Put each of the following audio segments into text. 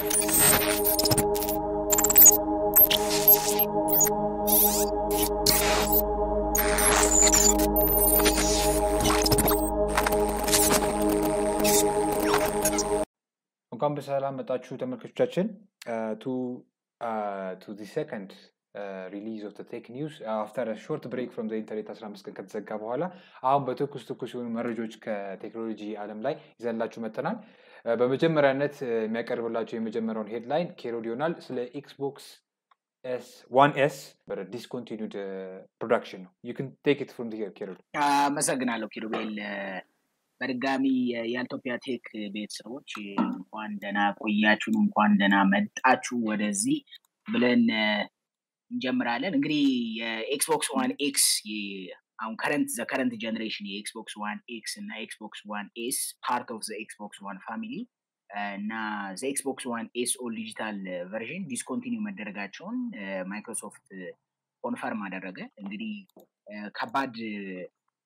እንኳን በሰላም መጣችሁ ተመልካቾቻችን to the second release of the tech news after a short break from the internet 15 ቀን ከተዘጋ በኋላ አሁን በቱክስቱክሹን መረጃዎች ከቴክኖሎጂ ዓለም ላይ ይዘላችሁ መተናል በመጀመሪያነት የሚያቀርብላችሁ የመጀመሪያውን ሄድላይን ኬሮዲዮናል ስለ Xbox One S but a discontinued production you can take it from the here ኬሮድ አመሰግናለሁ ኬሮቤል በርጋሚ ያልቶፒያ ቴክ ቤተሰቦች እንኳን ደህና ቆያችሁ እንኳን ደህና መጣችሁ ወደዚህ ብለን እንጀምራለን እንግዲህ Xbox One X አሁን the current generation Xbox One X and Xbox One S part of the Xbox One family እና the Xbox One S all digital version discontinue መደረጋቸውን Microsoft confirm አደረገ እንግዲህ ከባድ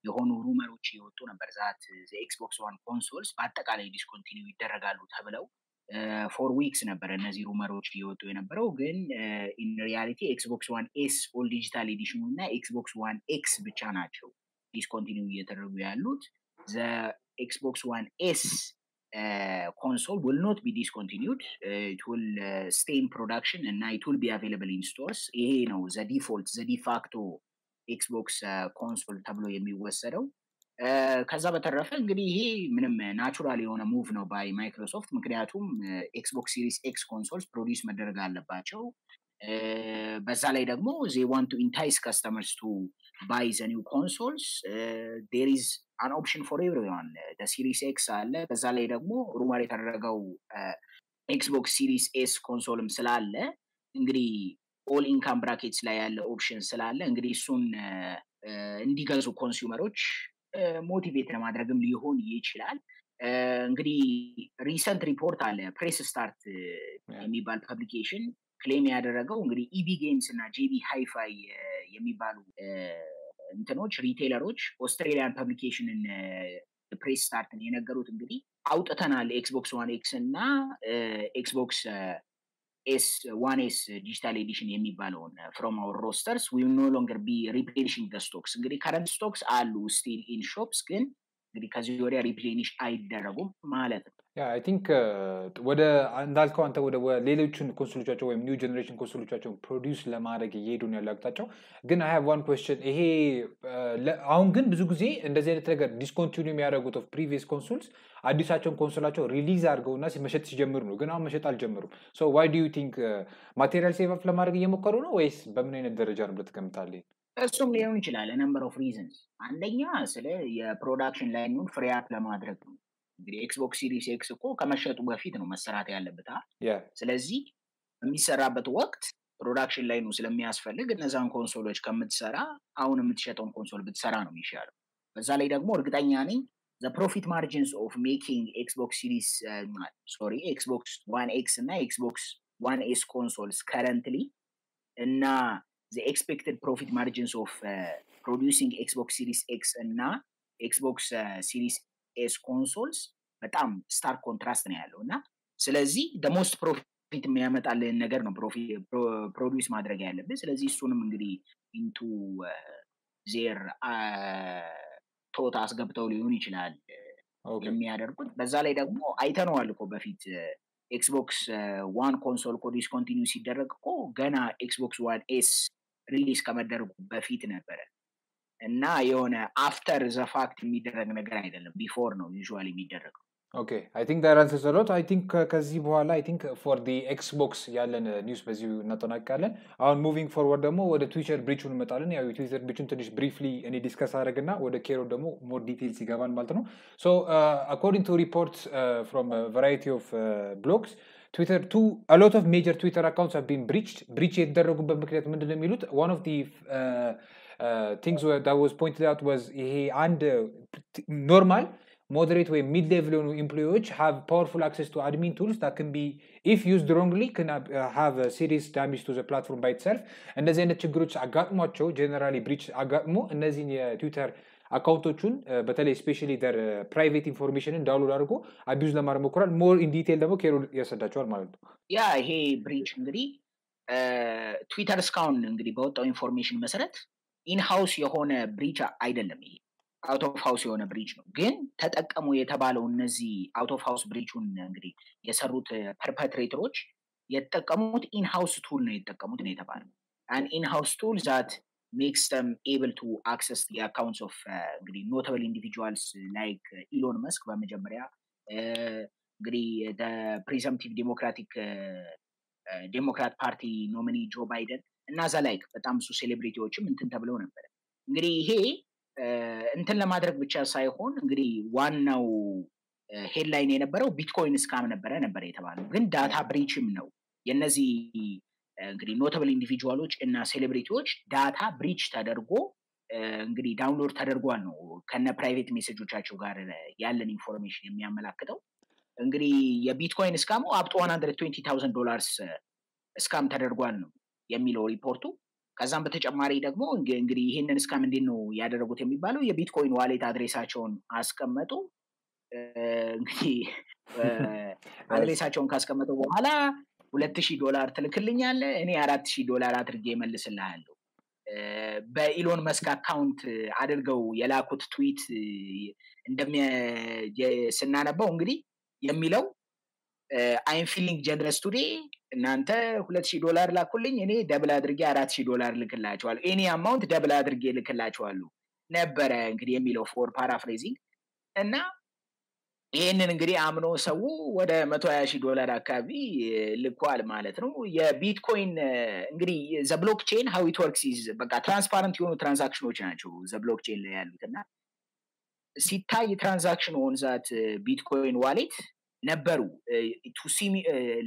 የሆኑ ሩመሮች እየወጡ ነበር ዛት the Xbox One consoles በአጠቃላይ ዲስኮንቲኒው ይደረጋሉ ተብለው 4 weeks ነበር እነዚህ ሩመሮች እየወጡ የነበረው ግን in reality Xbox One S all digital edition እና Xbox One X ብቻ ናቸው ዲስኮንቲኒው እየተደረጉ ያሉት the Xbox One S console will not be discontinued it will stay in production and it will be available in stores ይሄ ነው the default the de facto Xbox console tablo የሚወሰደው ከዛ በተረፈ እንግዲህ ይሄ ምንም ናቹራል የሆነ ሙቭ ነው by Microsoft ምክንያቱም Xbox Series X consoles ፕሮዲዩስ መደረግ አለባቸው በዛ ላይ ደግሞ they want to entice customers to buy the new consoles there is an option for everyone the Series X አለ በዛ ላይ ደግሞ ሩመር የተደረገው Xbox Series S consoleም ስላለ እንግዲህ all income brackets ላይ ያለ ኦፕሽን ስላለ እንግዲህ እሱን እንዲገዙ ኮንሱመሮች ሞቲቬት ለማድረግም ሊሆን ይችላል እንግዲህ ሪሰንት ሪፖርት አለ ፕሬስ ስታርት የሚባል ፐብሊኬሽን ክሌም ያደረገው እንግዲህ EB Games እና JB Hi-Fi የሚባሉ እንትኖች ሪቴለሮች ኦስትሬሊያን ፐብሊኬሽንን ፕሬስ ስታርትን የነገሩት እንግዲህ አውጥተናል Xbox One X እና Xbox One S digital edition የሚባለውን from our rosters we will no longer be replenishing the stocks እንግዲህ current stocks አሉ still in shops ግን እንግዲህ ከዚህ ወዲያ replenish አይደረጉም ማለት ነው ያ I think ወደ እንዳልከው አንተ ወደ ሌሎችን ኮንሶሎቻቸው ወይም new generation ኮንሶሎቻቸው ፕሮዲዩስ ለማድረግ እየሄዱን ያላግጣቸው ግን I have one question ይሄ አሁን ግን ብዙ ጊዜ እንደዚህ አይነት ነገር discontinue የሚያደርጉት of previous consoles አዲሳቸውን ኮንሶላቸው ሪሊዝ አድርገውና ሲመሸጥ ሲጀምሩ ነው ግን አሁን መሸጥ አልጀመሩም so why do you think material save up ለማድረግ እየሞከሩ ነው ወይስ በምን አይነት ደረጃ ነው ልትከምታለህ እሱም ሊሆን ይችላል a number of reasons አንደኛ ስለ የፕሮዳክሽን ላይኑን ፍሪ አፕ ለማድረግ ነው እንግዲህ Xbox Series X እኮ ከመሸጡ በፊት ነው መሰራት ያለበት ስለዚህ የሚሰራበት ወቅት ፕሮዳክሽን ላይኑ ስለሚያስፈልግ እነዛን ኮንሶሎች ከምትሰራ አሁን የምትሸጠውን ኮንሶል ብትሰራ ነው የሚሻለው በዛ ላይ ደግሞ እርግጠኛ ነኝ the profit margins of making Xbox One X እና Xbox One S consoles currently እና the expected profit margins of producing Xbox Series X እና Xbox Series S consoles በጣም stark contrast ነው ያለውና ስለዚህ the most profit የሚያመጣልን ነገር ነው produce ማድረግ ያለብን ስለዚህ እሱንም እንግዲህ into their ቶታስ ገብተው ሊሆን ይችላል የሚያደርጉት በዛ ላይ ደግሞ አይተናል እኮ በፊት Xbox One console ኮ discontinue ሲደረግ እኮ ገና Xbox One S release ከመደረጉ በፊት ነበር እና የሆነ after the fact የሚደረግ ነገር አይደለም before ነው usually የሚደረገው Okay I think that answers a lot I think ከዚህ በኋላ I think for the Xbox ያለን ኒውስ በዚሁ እናጠናቀቃለን አሁን moving forward ደግሞ ወደ Twitter breach እንመጣለን ያው Twitter breach-ን ትንሽ briefly እኔ ዲስከስ አደረግና ወደ ኬሮ ደግሞ more details ይገባል ማለት ነው so according to reports from a variety of blogs Twitter a lot of major Twitter accounts have been breached የተደረጉበት ምክንያት ምንድነው የሚሉት one of the things that was pointed out was and normal moderate way mid-level employees have powerful access to admin tools that can be if used wrongly can have serious damage to the platform by itself and as in the chigruch agatmo generally breach agatmo and as in Twitter accountotun, but especially their private information in download abuse la marmokural more in detail demo Kerol yasadachwal malet no. Yeah, he breach engidi Twitter account engidi bawtaw information mesaret in house yehone breach aidellem I out of house yehone breach no gen tetaqemu yetebalo enezi out of house breachun engidi yesarut perpetrators yetteqamut in house tool no yetteqamut ne yetebalo an in house tool that makes them able to access the accounts of notable individuals like Elon Musk, the presumptive Democrat Party nominee Joe Biden, and as like, but I'm so celebrity or chum and Tablon. Gree, hey, until the matter which I say on Gree, one now headline in a barrow, Bitcoin is coming a baranabaretavan. When data breach him now, Yenazi. Angry notable individual and celebrity data breach tadargo angry download tadargo no can private message uchachu gar yallen information yemiamelaketaw angry ya bitcoin scam up to $120,000 scam tadargoan no yemilo reportu kazam betechamari degmo angry ihnen scam indin no yaderegut yemibalo ya bitcoin wallet addressachon askemetu angry addressachon kaskemetu bohala $2,000 ትልክልኛል እኔ $4,000 አድርጌ መልስልሃለሁ በኢሎን መስክ አካውንት አድርገው የላኩት ትዊት እንደሚያስናነባው እንግዲህ የሚለው I am feeling generous today እናንተ $2,000 ላኩልኝ እኔ ደብል አድርጌ $4,000 ልክላችኋል እኔ amount ደብል አድርጌ ልክላችኋል ነበር እንግዲህ የሚለው for paraphrasing እና ይሄንን እንግዲህ አምኖ ሰው ወደ $120 አካባቢ ልኳል ማለት ነው የቢትኮይን እንግዲህ ዘ ብሎክቼን how it works is በቃ ትራንስፓረንት የሆኑ ትራንዛክሽኖች ናቸው ዘ ብሎክቼን ላይ ያሉትና ሲታይ ትራንዛክሽን on that bitcoin wallet ነበሩ to see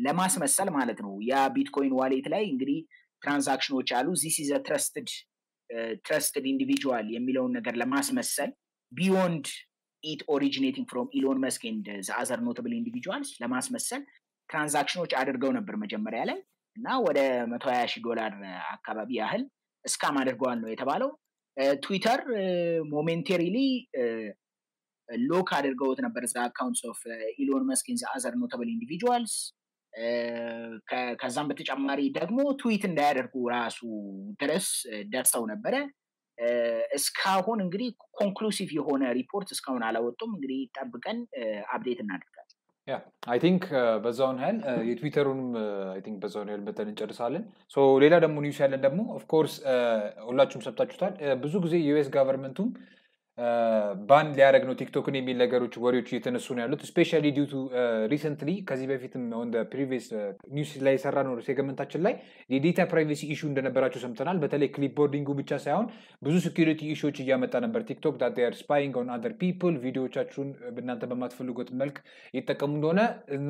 ለማስመሰል ማለት ነው ያ bitcoin wallet ላይ እንግዲህ ትራንዛክሽኖች አሉ this is a trusted individual የሚለውን ነገር ለማስመሰል beyond it originating from Elon Musk and the other notable individuals ለማስመሰል ትራንዛክሽኖች አድርገው ነበር መጀመሪያ ላይ እና ወደ $120 አካባቢ ያህል ስካም አድርጓል ነው የተባለው Twitter momentarily lock አድርገውት ነበር the accounts of Elon Musk and the other notable individuals ከዛም በተጨማሪ ደግሞ ትዊት እንዳያደርጉ ራሱ ድረስ ደርሰው ነበር እስካሁን እንግዲህ ኮንክሉሲቭ የሆነ ሪፖርት እስካሁን አላወጡም እንግዲህ ተጠብቀን አፕዴት እናደርጋለን ያ አይ ቲንክ በዛውን ሄል የትዊተሩን አይ ቲንክ በዛውን ሄል በተን እንጨርሳለን ሶ ሌላ ደግሞ ኒውስ ያለን ደግሞ ኦፍ ኮርስ ሁላችሁም ሰብታችሁታል ብዙ ጊዜ ዩኤስ ጋቨርመንቱም ባን ሊያረግ ነው ቲክቶክን የሚል ነገሮች ወሬዎች እየተነሱ ነው ያሉት ስፔሻሊ ዲዩ ቱ ሪሰንትሊ ከዚህ በፊትም on the previous news ላይ ሰራ ነው ሴግመንታችን ላይ የዴታ ፕራይቬሲ ኢሹ እንደነበራቸው ሰምተናል በተለይ ክሊፕቦርዲንጉ ብቻ ሳይሆን ብዙ security issues እያመጣ ነበር ቲክቶክ that they are spying on other people ቪዲዮዎቻችሁን እናንተ በማትፈልጉት መልኩ እየተጠቀሙ እንደሆነ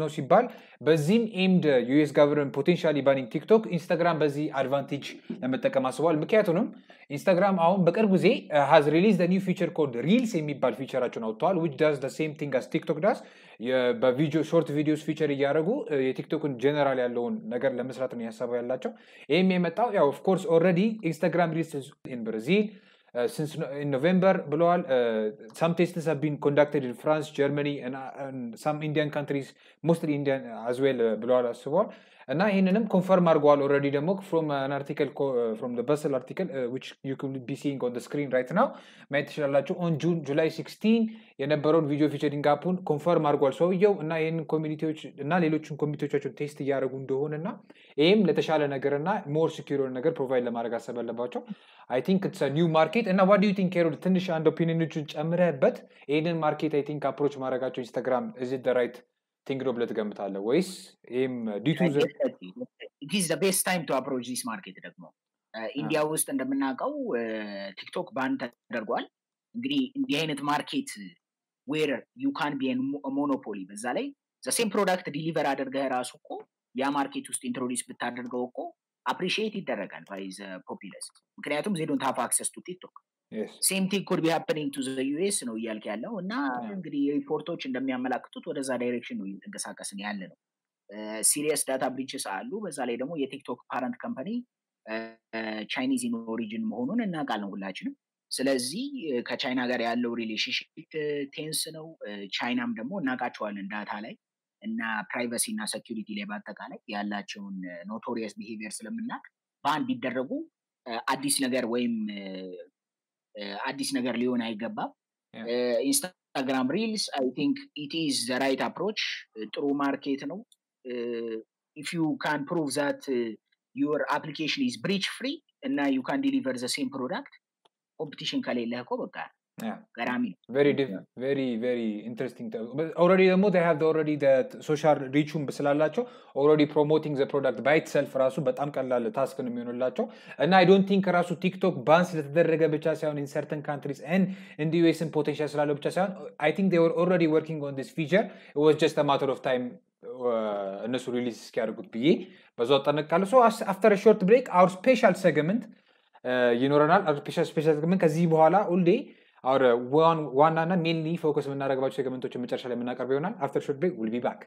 ነው ሲባል በዚህም aimed US government potentially banning TikTok Instagram በዚህ advantage ለመጠቀም አስቧል ምክንያቱም Instagram አሁን በቅርብ ጊዜ has released a new feature called Reels የሚባል ፊቸራቸውን አውጥተዋል which does the same thing as TikTok does በቪዲዮ ሾርት ቪዲዮስ ፊቸር ያያረጉ የቲክቶክን ጀነራል ያለውን ነገር ለመስራት ነው ያሳባው ያላችሁ ይሄም የመጣው ያው of course already Instagram Reels in Brazil since in November ብለዋል some tests have been conducted in France, Germany and some Indian countries mostly Indian as well ብለዋል አስቧል እና ይሄንንም ኮንፈርም አድርጓል already ደግሞ from an article from the Basel article which you could be seeing on the screen right now might ይችላልላችሁ on July 16 የነበረውን ቪዲዮ ፊቸሪንግ አፑን ኮንፈርም አድርጓል ሰውየው እና ይሄን ኮሚኒቲዎች እና ሌሎችን ኮሚኒቲዎቻቸው ቴስት ያደርጉ እንደሆነና ይሄም ለተሻለ ነገርና more secure ነገር ፕሮቫይድ ለማድረግ አሰበለባቸው I think it's a new market and what do you think Carol ትንሽ አንድ ኦፒኒዮንችን ጨምረህበት ይሄንን ማርኬት I think approach ማድረጋቸው Instagram is it the right think roblet gamtalle ways im due to it is the best time to approach this market degmo india ust endeminaqaw tiktok ban tadergwal ingri india inet market where you can be a monopoly beza lay the same product deliver aderga rasu ko ya market ust introduce bitadergaw ko appreciate itergan by the populace mkriyatum they don't have access to tiktok yes same thing could be happening to the US no yalka yallo na ingri reportoch እንደሚያመላክቱት ወደዛ ዳይሬክሽን ነው እየተንቀሳቀስን ያለ ነው serious data breaches አሉ በዛ ላይ ደግሞ የቲክቶክ parent company Chinese in origin መሆኑን እናቃለን ሁላችንም Selezi Kachina Garialo relationship tense no China Mdamo Nagatual and Datale and privacy na security lebatale, Yala Chun notorious behavior Salamunak, Ban did the Ragu, Addis Nagar Wem Addis Nagar Leona Gaba. Instagram Reels, I think it is the right approach through market. No? If you can prove that your application is breach-free and now you can deliver the same product, competition kalele hakoboka. Yeah, very different, very interesting. But already they have already that social reach already promoting the product by itself rasu betam qallal task no mihonullacho and I don't think rasu TikTok bans letederege bicha sayun in certain countries and in the US in potential slallo bicha sayun I think they were already working on this feature. It was just a matter of time እነሱ release እስኪያደርጉት ብዬ በዛው ተነካለሶ after a short break our special segment ይኖርናል our special segment ከዚህ በኋላ all day our one mainly focus የምናደርግባቸው segmentዎችን መጨረሻ ላይ የምናቀርብ ይሆናል after short break we'll be back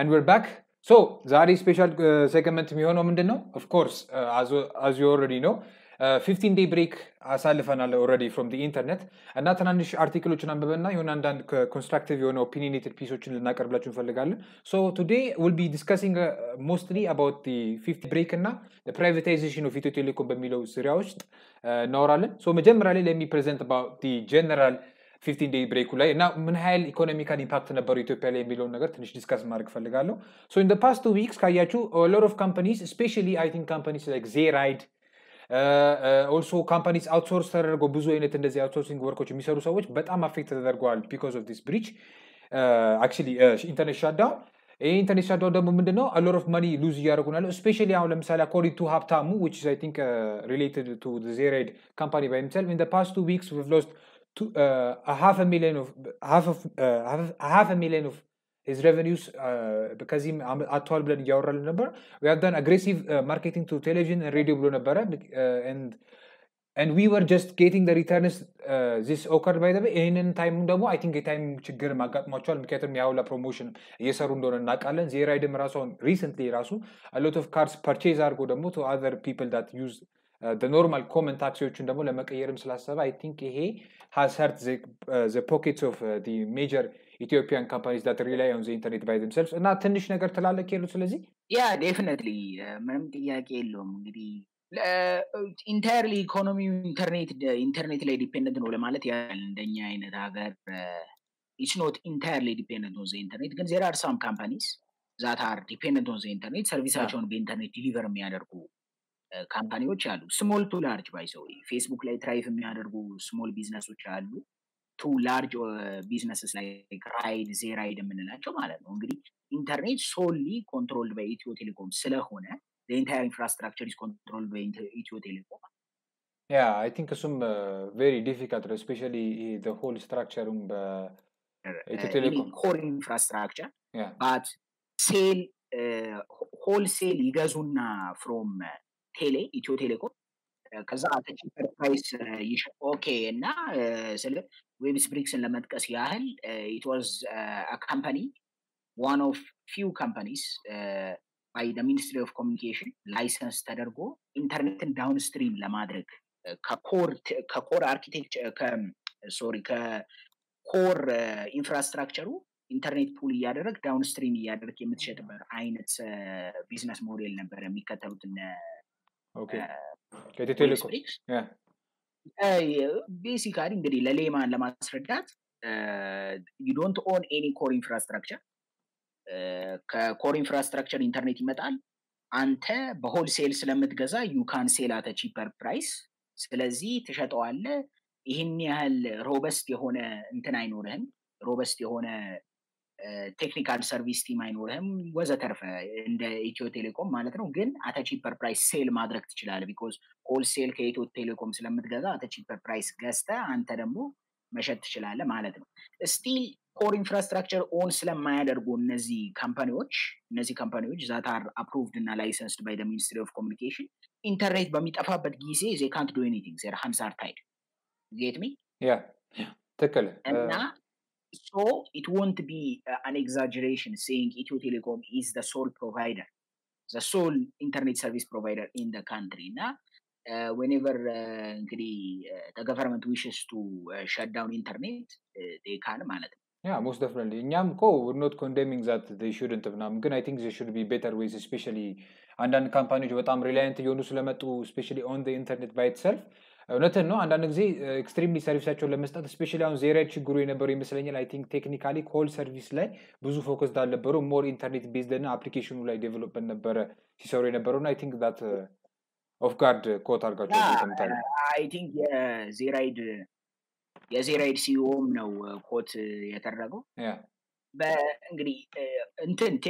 and we're back. So Zari special segment mihono mindinno of course as you already know 15-day break asalfanal already from the internet and natananish articles anbebena yonan dan constructive yono opinionated pieces linaqarblachu nfallegalle. So today we'll be discussing mostly about the 15th break and the privatization of Ethio Telecom bemilo seriaust naoralen. So mejemerale let me present about the general 15-day break ላይ እና ምን ኃይል ኢኮኖሚካል ኢምፓክት ነበር ኢትዮጵያ ላይ የሚለው ነገር ትንሽ ዲስከስ ማድረግ ፈልጋለሁ so in the past 2 weeks ካያችሁ a lot of companies especially I think companies like Zayride also companies outsource ተደርጎ ብዙ አይነት እንደዚህ outsourcing workers የሚሰሩ ሰዎች በጣም affected ተደርጓል because of this breach actually internet shutdown internet shutdown ደግሞ ምንድነው a lot of money lose ያደርጉናል especially አሁን ለምሳሌ according to ሀብታሙ which is I think related to the Zayride company by himself in the past 2 weeks we've lost half a million of his revenues because him at all blend yaoral number. We have done aggressive marketing to television and radio blue number and we were just getting the returns this occurred by the way in time demo I think a time chigger magatmachual miketem yaola promotion yeseru ndone naqallen Zayride mrason recently rasu a lot of cars purchase argo demo to other people that use the normal common taxiochun demo lemaqeyerem slassaba I think he has hurt the pockets of the major Ethiopian companies that rely on the internet by themselves እና ትንሽ ነገር ተላለቀ ይሉ ስለዚህ yeah definitely ምንም ጥያቄ የለውም እንግዲህ entirely economy internet ላይ dependent ነው ለማለት ያህል እንደኛ አይነት ሀገር it's not entirely dependent on the internet ግን there are some companies that are dependent on the internet ሰርቪሳቸውን በኢንተርኔት ዲሊቨር የሚያደርጉ ካምፓኒዎች አሉ ስሞል ቱ ላርጅ ባይሰው ፌስቡክ ላይ ትራይፍ የሚያደርጉ ስሞል ቢዝነሶች አሉ ቱ ላርጅ ቢዝነስስ ላይክ ራይድ ዜራይድ የምንላቸው ማለት ነው እንግዲህ ኢንተርኔት ሶሊ ኮንትሮልድ ባይ ኢትዮ ቴሌኮም ስለሆነ the entire infrastructure is controlled by ኢትዮ ቴሌኮም yeah I think some very difficult especially the whole structure of ኢትዮ ቴሌኮም core infrastructure yeah. but sale wholesale ይገዙና from tele ኢትዮ ቴሌኮም ከዛ አተቺፐር ፕራይስ ይሽ ኦኬ እና ስለ ዌብስ ብሪክስን ለመጥቀስ ያህል it was a company one of few companies by the Ministry of Communication license ተደርጎ ኢንተርኔትን ዳውንስትሪም ለማድረግ ከኮር አርኪቴክቸር ከኮር ኢንፍራስትራክቸሩ ኢንተርኔት ፑል ያደረግ ዳውንስትሪም ያደረግ የምትሸጥበት አይነት ቢዝነስ ሞዴል ነበር የሚከተሉት Okay. Get telecom. Yeah. Basically እንግዲህ ለሌማን ለማስረዳት you don't own any core infrastructure. ከcore infrastructure ኢንተርኔት ይመጣል አንተ በሆልሴል ስለምትገዛ you can sell at a cheaper price. ስለዚህ ተሸጠዋለህ ይሄን ያህል robust የሆነ እንትን አይኖርህም robust የሆነ ቴክኒካል ሰርቪስ ቲም አይኖርም ወዘተርፈ እንደ ኢትዮ ቴሌኮም ማለት ነው ግን አት ቺፐር ፕራይስ ሴል ማድረግ ትችላለህ because wholesale ከኢትዮ ቴሌኮም ስለምትገዛ አት ቺፐር ፕራይስ ገዝተህ አንተ ደግሞ መሸጥ ትችላለህ ማለት ነው still core infrastructure own ስለማያደርጉ እነዚህ ካምፓኒዎች that are approved and licensed by the Ministry of Communication internet በሚጠፋበት ጊዜ they can't do anything. Their hands are tied. You get me? Yeah. Tackle. And so it won't be an exaggeration saying Ethio Telecom is the sole provider, the sole internet service provider in the country. Now, whenever the government wishes to shut down internet, they can manage. Yeah, most definitely. Nyamko, we're not condemning that they shouldn't have. I think there should be better ways, especially and then companies that are reliant on especially on the internet by itself. Extremely service especially on Z-RED, I think technically whole service like focus more internet based than application like development. I think that of guard caught our I think Z-RED Z-RED CEO now quote Yatarrago. Yeah. But angry intent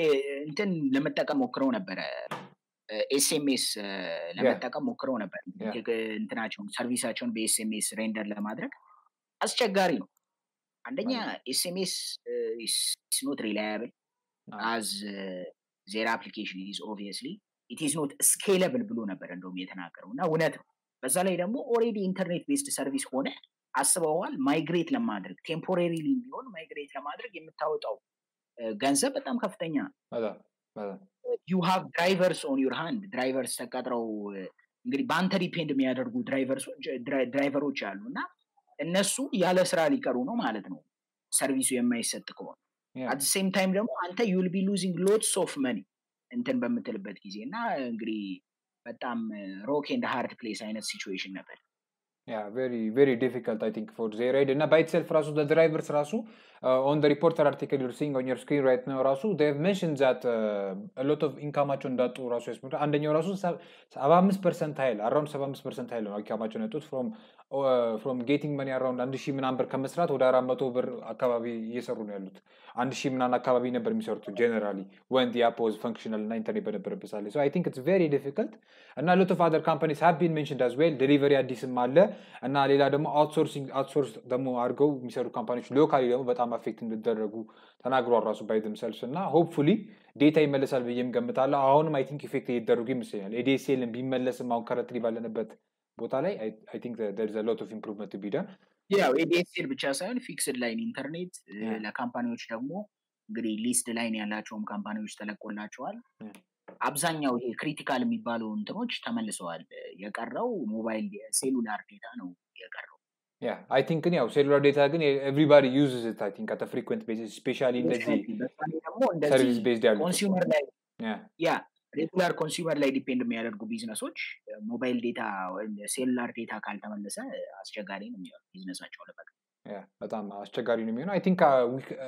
Lamataka Mocrona SMS Lamataka Mocrona international service action based SMS render la madre. As Chagario. And then SMS is not reliable as their application is obviously. It is not scalable Bluna Berandomiatanakaro. Now when Bazalaidamo already internet based service one. As well, migrate Lamadric temporarily, migrate Lamadric in the Ganza, but I'm Kaftania. You have drivers on your hand, drivers Sakatro Gribantari Pendamiator, good drivers, driver Uchaluna, and Nasu Yalas Rali Caruno Malatno, service you may set the call. At the same time, Anta, you will be losing loads of money. And then Bamatel Betkizina agree, but I'm rock in the hard place in a situation. Yeah, very, very difficult, I think, for Z-Ride. And by itself, Rasu, the drivers, Rasu, on the reporter article you're seeing on your screen right now, Rasu, they've mentioned that a lot of income on that, Rasu, and then your Rasu, 7%, around 7% from getting money around, and she number Kamasrat, or Aramat over Akavi, Yesarunelut, and she Nanakavi never misort generally when the app was functional 90%. So I think it's very difficult. And a lot of other companies have been mentioned as well, delivery at decent Malle, and now outsource the more Argo, Misaru companies locally, but I'm affecting the Daragu, Tanagro Rasu by themselves. And now, hopefully, data Melisal William Gamatala, I think effective Darugim sale, ADCL and Bimelas and Mount Karatrival and a bet. I think that there's a lot of improvement to be done. Yeah, we fixed line internet. The company which released the line and the company which Abzanya critical Mibalo Tamalesoal, Yakaro, mobile cellular data. Yeah, I think cellular data everybody uses it, I think, at a frequent basis, especially in the service based consumer life. Yeah. Regular consumer like depend on your business, mobile data and cellular data. Yeah, but I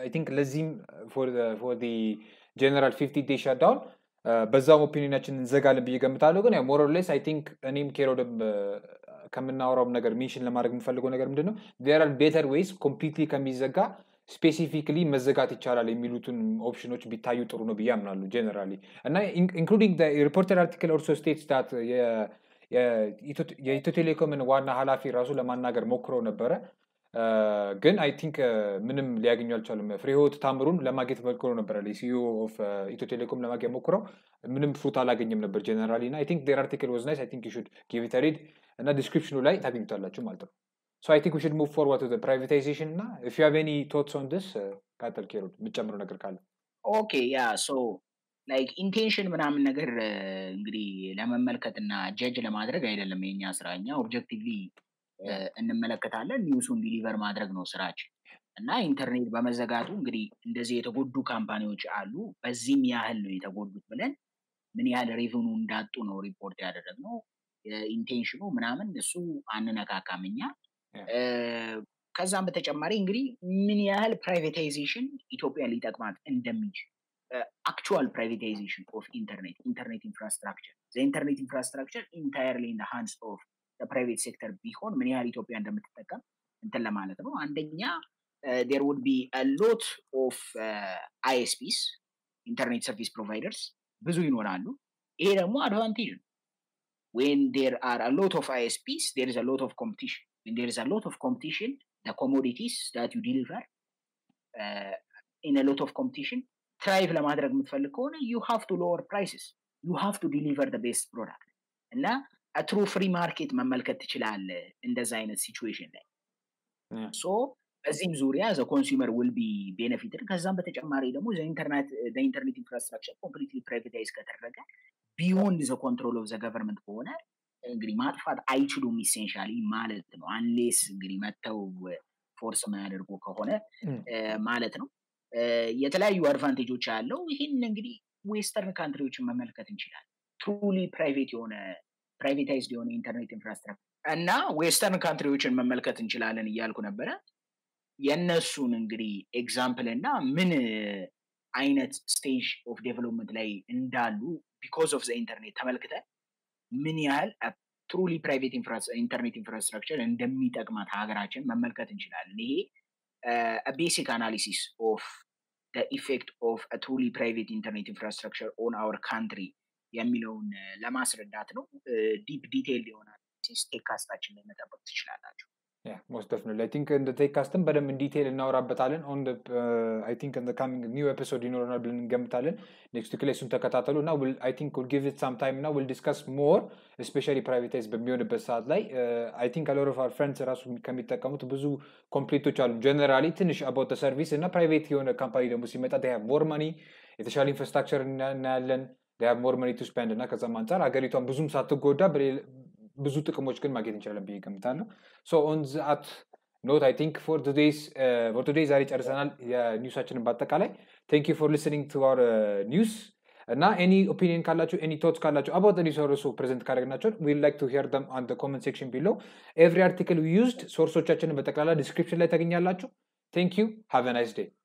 think lazim for the general 50-day shutdown. Bazao opinion in Zagal Bigamatalogan, more or less, I think a name care of Kamanaur of Nagar Mission Lamargan Falagonagarmdeno. There are better ways completely Kamizaga. Specifically, Mazagati Charali Milutun option which Bitayu Toruno Biamnalu generally. And including the reporter article also states that Ethio Telecom and Warna Halafi Rasula Managar Mokro Nabara. Gun, I think Minim Liaginal Chalum, Freehold Tamrun, Lamagit Malcorona Barali, CEO of Ethio Telecom Lamaga Mokro, Minim Frutalaginim number generally. I think their article was nice. I think you should give it a read. And a description of light having Tala Chumalto. So I think we should move forward to the privatization now. If you have any thoughts on this, Katal Kirut, Michamro Nagarkal. Okay, yeah. So, like intention, when I'm Nagar, Gri, Lamamalkatana, Judge Lamadra, Gaida Lamania Sranya, objectively, and the Malakatala, news on deliver Madragnos Raj. And I internet Bamazagatu, Gri, the Zeta good do company which Alu, Bazimia Halu, it a good with Belen. Many had a review that to no report the other no intention, Manaman, the Su Ananaka Kamina. Kazam betechamari ingri min yahal privatization Ethiopia litakmat endemij actual privatization of internet infrastructure. The internet infrastructure entirely in the hands of the private sector bihon min yahal Ethiopia endemitetakam entella malet no andenya there would be a lot of ISPs internet service providers ብዙ ይኖራሉ ይሄ ደግሞ advantage when there are a lot of ISPs there is a lot of competition. When there is a lot of competition, the commodities that you deliver in a lot of competition, thrive la madrag mitfallikone, you have to lower prices. You have to deliver the best product. And a true free market in design situation. Yeah. So Azim Zuria as a consumer will be benefited because the internet infrastructure completely privatized beyond the control of the government owner. Grimat fat I should essentially maletno unless Grimato force matter Bokahone Maletno. Yetala you advantage Uchalo in Western country which Mamelka in China. Truly private owner privatized on internet infrastructure. And now Western country which in Mamelka in Chilal and Yalkunabera. የነሱን እንግዲህ ኤግዛምፕል እና ምን አይነት ስቴጅ ኦፍ ዴቨሎፕመንት ላይ እንዳሉ ቢኮዝ ኦፍ ዘ ኢንተርኔት ተመልክተ ምን ያህል ትሩሊ ፕራይቬት ኢንተርኔት ኢንፍራስትራክቸር እንደሚጠቅማት ሀገራችን መመልከት እንችላለን ይሄ a basic analysis of the effect of a truly private internet infrastructure on our country የሚለውን ለማስረዳት ነው ዲፕ ዲቴይል ይሆናል ስቴካስታችን ላይ መጣበቅ ትችላላችሁ Yeah, most definitely. I think in the take custom, but I'm in detail in our battalion on the I think in the coming new episode in our game battalion next week. Let's untakatalo. Now we'll I think we'll give it some time. Now we'll discuss more, especially privatized. But beyond the beside like I think a lot of our friends are also coming to come to Brazil complete to challenge. Generally, finish about the service and a private owned company. The Muslims they have more money. It's a infrastructure in they have more money to spend. And as a man, I get it on Brazil. Sato Goda, So on that note, I think for today's news section Thank you for listening to our news. Now any opinion any thoughts about the news also present we'd like to hear them on the comment section below. Every article we used source description. Thank you. Have a nice day.